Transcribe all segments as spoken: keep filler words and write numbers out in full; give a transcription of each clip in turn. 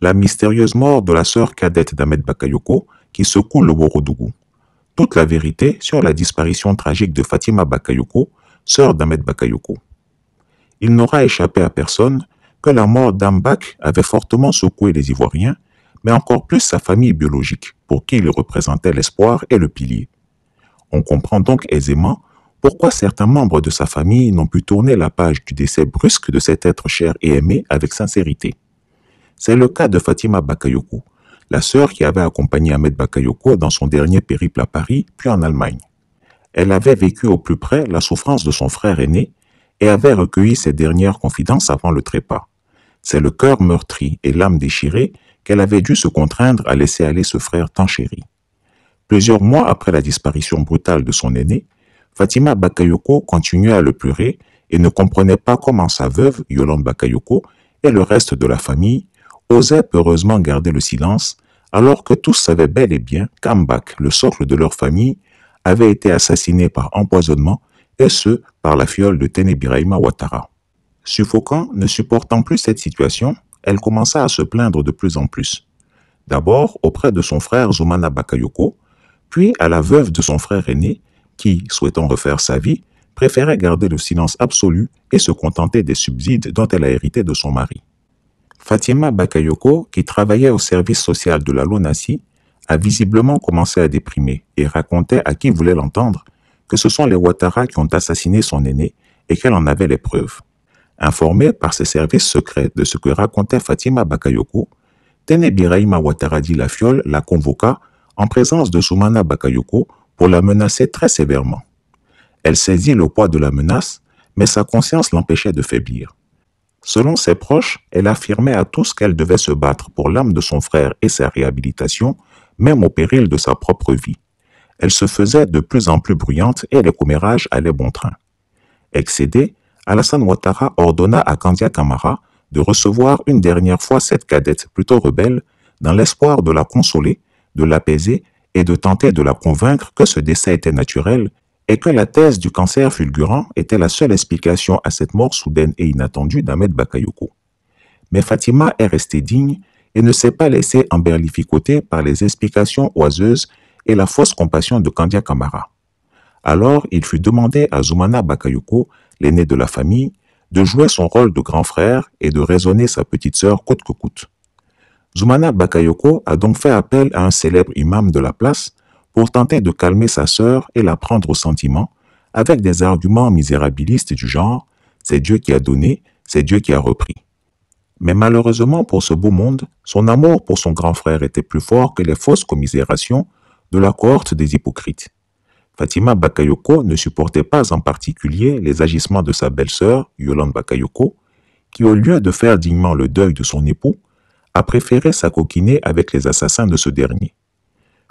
la mystérieuse mort de la sœur cadette d'Hamed Bakayoko qui secoue le Worodougou. Toute la vérité sur la disparition tragique de Fatima Bakayoko, sœur d'Hamed Bakayoko. Il n'aura échappé à personne que la mort d'Ambak avait fortement secoué les Ivoiriens, mais encore plus sa famille biologique, pour qui il représentait l'espoir et le pilier. On comprend donc aisément pourquoi certains membres de sa famille n'ont pu tourner la page du décès brusque de cet être cher et aimé avec sincérité. C'est le cas de Fatima Bakayoko, la sœur qui avait accompagné Hamed Bakayoko dans son dernier périple à Paris, puis en Allemagne. Elle avait vécu au plus près la souffrance de son frère aîné et avait recueilli ses dernières confidences avant le trépas. C'est le cœur meurtri et l'âme déchirée qu'elle avait dû se contraindre à laisser aller ce frère tant chéri. Plusieurs mois après la disparition brutale de son aîné, Fatima Bakayoko continuait à le pleurer et ne comprenait pas comment sa veuve, Yolande Bakayoko, et le reste de la famille osaient peureusement garder le silence, alors que tous savaient bel et bien qu'Ambak, le socle de leur famille, avait été assassiné par empoisonnement, et ce, par la fiole de Téné Birahima Ouattara. Suffoquant, ne supportant plus cette situation, elle commença à se plaindre de plus en plus. D'abord auprès de son frère Zoumana Bakayoko, puis à la veuve de son frère aîné, qui, souhaitant refaire sa vie, préférait garder le silence absolu et se contenter des subsides dont elle a hérité de son mari. Fatima Bakayoko, qui travaillait au service social de la LONASI, a visiblement commencé à déprimer et racontait à qui voulait l'entendre que ce sont les Ouattara qui ont assassiné son aîné et qu'elle en avait les preuves. Informée par ses services secrets de ce que racontait Fatima Bakayoko, Téné Birahima Ouattara dit la fiole la convoqua en présence de Zoumana Bakayoko pour la menacer très sévèrement. Elle saisit le poids de la menace, mais sa conscience l'empêchait de faiblir. Selon ses proches, elle affirmait à tous qu'elle devait se battre pour l'âme de son frère et sa réhabilitation, même au péril de sa propre vie. Elle se faisait de plus en plus bruyante et les commérages allaient bon train. Excédé, Alassane Ouattara ordonna à Kandia Kamara de recevoir une dernière fois cette cadette plutôt rebelle dans l'espoir de la consoler, de l'apaiser et de tenter de la convaincre que ce décès était naturel et que la thèse du cancer fulgurant était la seule explication à cette mort soudaine et inattendue d'Hamed Bakayoko. Mais Fatima est restée digne et ne s'est pas laissée emberlificoter par les explications oiseuses et la fausse compassion de Kandia Kamara. Alors, il fut demandé à Zoumana Bakayoko, l'aînée de la famille, de jouer son rôle de grand frère et de raisonner sa petite sœur coûte que coûte. Zoumana Bakayoko a donc fait appel à un célèbre imam de la place pour tenter de calmer sa sœur et la prendre au sentiment avec des arguments misérabilistes du genre « c'est Dieu qui a donné, c'est Dieu qui a repris ». Mais malheureusement pour ce beau monde, son amour pour son grand frère était plus fort que les fausses commisérations de la cohorte des hypocrites. Fatima Bakayoko ne supportait pas en particulier les agissements de sa belle-sœur, Yolande Bakayoko, qui au lieu de faire dignement le deuil de son époux, a préféré s'acoquiner avec les assassins de ce dernier.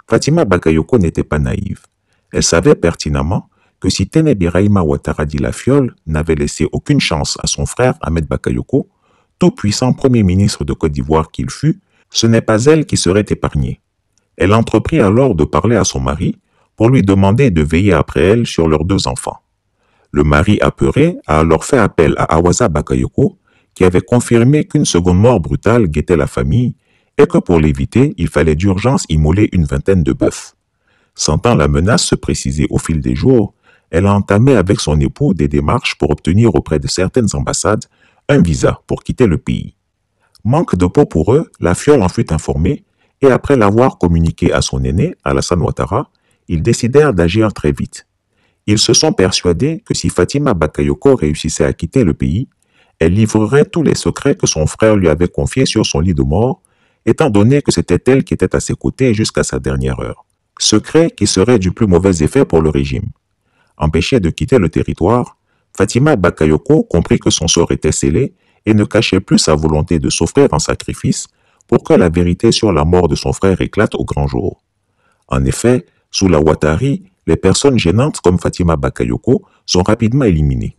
Fatima Bakayoko n'était pas naïve. Elle savait pertinemment que si Téné Birahima Ouattara dit la fiole n'avait laissé aucune chance à son frère Hamed Bakayoko, tout puissant premier ministre de Côte d'Ivoire qu'il fût, ce n'est pas elle qui serait épargnée. Elle entreprit alors de parler à son mari pour lui demander de veiller après elle sur leurs deux enfants. Le mari apeuré a alors fait appel à Awaza Bakayoko, qui avait confirmé qu'une seconde mort brutale guettait la famille et que pour l'éviter, il fallait d'urgence immoler une vingtaine de bœufs. Sentant la menace se préciser au fil des jours, elle a entamé avec son époux des démarches pour obtenir auprès de certaines ambassades un visa pour quitter le pays. Manque de peau pour eux, la fiole en fut informée, et après l'avoir communiqué à son aîné, Alassane Ouattara, ils décidèrent d'agir très vite. Ils se sont persuadés que si Fatima Bakayoko réussissait à quitter le pays, elle livrerait tous les secrets que son frère lui avait confiés sur son lit de mort, étant donné que c'était elle qui était à ses côtés jusqu'à sa dernière heure. Secret qui serait du plus mauvais effet pour le régime. Empêchée de quitter le territoire, Fatima Bakayoko comprit que son sort était scellé et ne cachait plus sa volonté de s'offrir en sacrifice pour que la vérité sur la mort de son frère éclate au grand jour. En effet, sous la Ouattari, les personnes gênantes comme Fatima Bakayoko sont rapidement éliminées.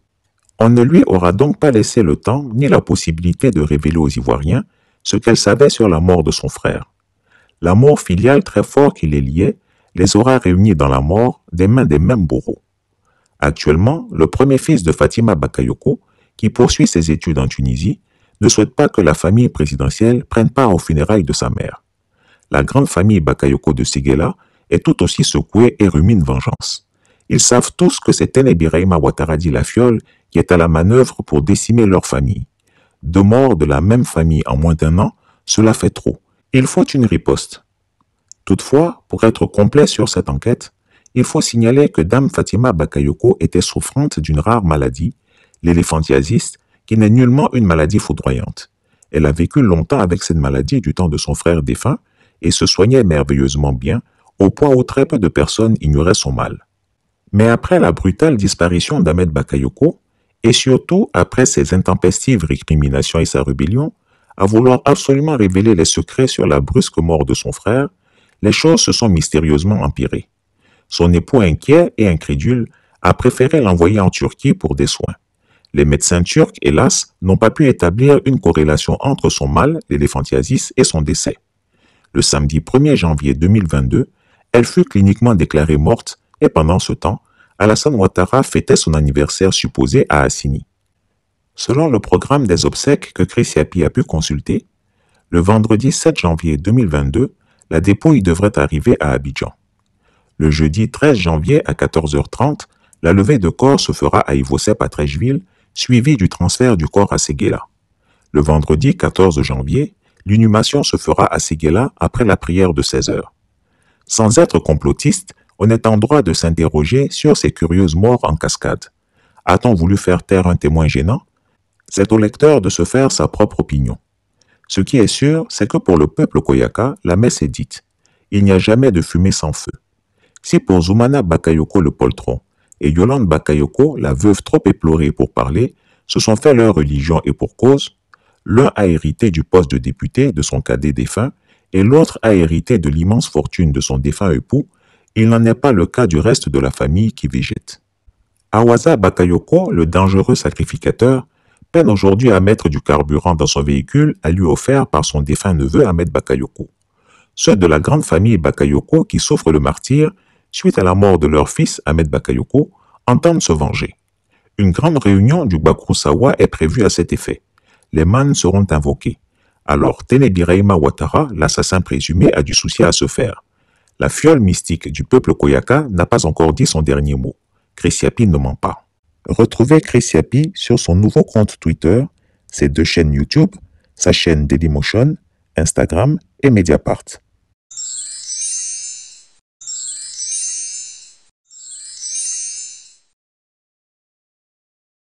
On ne lui aura donc pas laissé le temps ni la possibilité de révéler aux Ivoiriens ce qu'elle savait sur la mort de son frère. L'amour filial très fort qui les liait les aura réunis dans la mort des mains des mêmes bourreaux. Actuellement, le premier fils de Fatima Bakayoko, qui poursuit ses études en Tunisie, ne souhaite pas que la famille présidentielle prenne part aux funérailles de sa mère. La grande famille Bakayoko de Séguéla est tout aussi secouée et rumine vengeance. Ils savent tous que c'est Téné Birahima Ouattara dit la fiole qui est à la manœuvre pour décimer leur famille. Deux morts de la même famille en moins d'un an, cela fait trop. Il faut une riposte. Toutefois, pour être complet sur cette enquête, il faut signaler que Dame Fatima Bakayoko était souffrante d'une rare maladie, l'éléphantiasis, qui n'est nullement une maladie foudroyante. Elle a vécu longtemps avec cette maladie du temps de son frère défunt et se soignait merveilleusement bien, au point où très peu de personnes ignoraient son mal. Mais après la brutale disparition d'Hamed Bakayoko, et surtout après ses intempestives récriminations et sa rébellion, à vouloir absolument révéler les secrets sur la brusque mort de son frère, les choses se sont mystérieusement empirées. Son époux inquiet et incrédule a préféré l'envoyer en Turquie pour des soins. Les médecins turcs, hélas, n'ont pas pu établir une corrélation entre son mal, l'éléphantiasis, et son décès. Le samedi premier janvier deux mille vingt-deux, elle fut cliniquement déclarée morte et pendant ce temps, Alassane Ouattara fêtait son anniversaire supposé à Assini. Selon le programme des obsèques que Chris Yapi a pu consulter, le vendredi sept janvier deux mille vingt-deux, la dépouille devrait arriver à Abidjan. Le jeudi treize janvier à quatorze heures trente, la levée de corps se fera à Ivosep à Treichville, suivie du transfert du corps à Séguéla. Le vendredi quatorze janvier, l'humiliation se fera à Séguéla après la prière de seize heures. Sans être complotiste, on est en droit de s'interroger sur ces curieuses morts en cascade. A-t-on voulu faire taire un témoin gênant? C'est au lecteur de se faire sa propre opinion. Ce qui est sûr, c'est que pour le peuple Koyaka, la messe est dite. Il n'y a jamais de fumée sans feu. Si pour Zoumana Bakayoko le poltron et Yolande Bakayoko, la veuve trop éplorée pour parler, se sont fait leur religion et pour cause, l'un a hérité du poste de député de son cadet défunt et l'autre a hérité de l'immense fortune de son défunt époux, il n'en est pas le cas du reste de la famille qui végète. Awaza Bakayoko, le dangereux sacrificateur, peine aujourd'hui à mettre du carburant dans son véhicule à lui offert par son défunt neveu Hamed Bakayoko. Ceux de la grande famille Bakayoko qui souffrent le martyre suite à la mort de leur fils, Hamed Bakayoko, entendent se venger. Une grande réunion du Gbakrou Sawa est prévue à cet effet. Les mânes seront invoqués. Alors Téné Birahima Ouattara, l'assassin présumé, a du souci à se faire. La fiole mystique du peuple Koyaka n'a pas encore dit son dernier mot. Chris Yapi ne ment pas. Retrouvez Chris Yapi sur son nouveau compte Twitter, ses deux chaînes YouTube, sa chaîne Dailymotion, Instagram et Mediapart.